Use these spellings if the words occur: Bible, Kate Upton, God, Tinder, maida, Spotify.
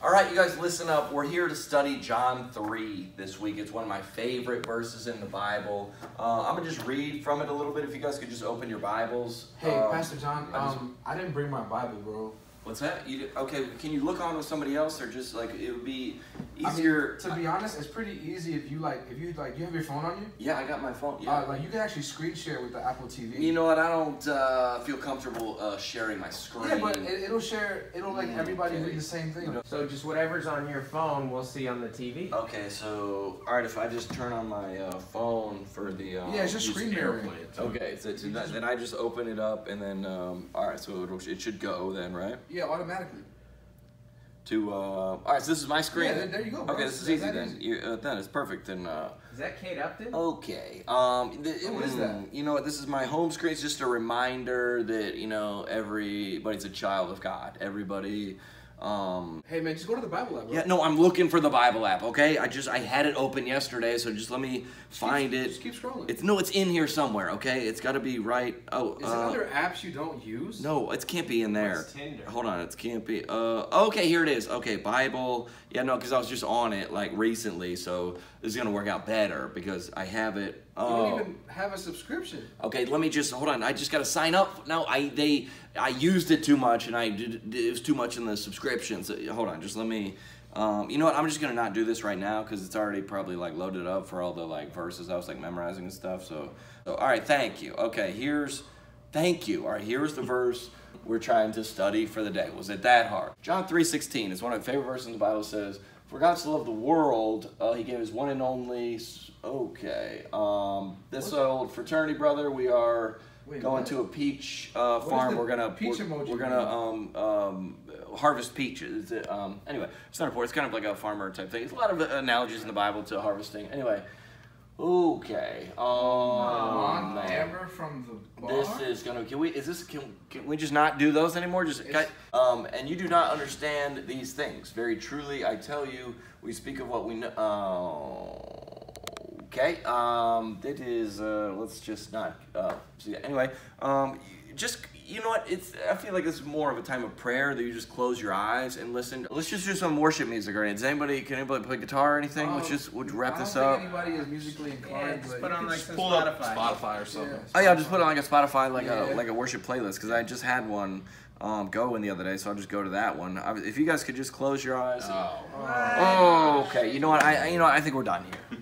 All right, you guys, listen up. We're here to study John 3 this week. It's one of my favorite verses in the Bible. I'm going to just read from it a little bit. If you guys could just open your Bibles. Hey, Pastor John, I didn't bring my Bible, bro. What's that? Okay, can you look on with somebody else, or just like it would be easier? I mean, to be honest, it's pretty easy if you you have your phone on you. Yeah, I got my phone. Yeah, like you can actually screen share with the Apple TV. You know what? I don't feel comfortable sharing my screen. Yeah, but it'll share. It'll like everybody do the same thing. So just whatever's on your phone, we'll see on the TV. Okay, so all right, if I just turn on my phone for the yeah, it's just screen sharing. Okay, so then I just open it up and then all right, so it should go then, right? Yeah, automatically. All right, so this is my screen. Yeah, there you go, bro. Okay, this is easy then. Then it's perfect. Then. Is that Kate Upton? Okay. What is that? You know what? This is my home screen. It's just a reminder that you know everybody's a child of God. Everybody. Hey man, just go to the Bible app. Bro. Yeah, no, I'm looking for the Bible app. Okay, I had it open yesterday, so just let me find it. Just keep scrolling. It's in here somewhere. Okay, it's got to be right. Oh, is it other apps you don't use? No, it can't be in there. It's Tinder. Hold on, it can't be. Okay, here it is. Okay, Bible. Yeah, no, because I was just on it like recently, so this is gonna work out better because I have it. You don't even have a subscription. Okay, let me just hold on. I just gotta sign up. No, I used it too much, and it was too much in the subscription. So hold on, just let me. You know what? I'm just gonna not do this right now because it's already probably like loaded up for all the like verses I was like memorizing and stuff. So all right, thank you. Okay, thank you. All right, here's the verse we're trying to study for the day. Was it that hard? John 3:16 is one of my favorite verses in the Bible. Says, "For God so loved the world, He gave His one and only." Okay, this old fraternity brother, we are going to a peach farm. We're gonna harvest peaches. Anyway, it's not important. It's kind of like a farmer type thing. It's a lot of analogies in the Bible to harvesting. Anyway, okay. Ever from the bar? This is gonna. Can we just not do those anymore? And you do not understand these things. Very truly, I tell you, we speak of what we know. Okay, that is, let's just not, see, anyway, you know what, I feel like it's more of a time of prayer that you just close your eyes and listen. Let's just do some worship music right now. Can anybody play guitar or anything? Let's wrap this up. I don't think anybody is musically inclined. Just put on like some Spotify or something. Yeah, oh yeah, I'll just put on like a Spotify, like a worship playlist, because I just had one going the other day, so I'll just go to that one. If you guys could just close your eyes. Okay, you know what, I think we're done here.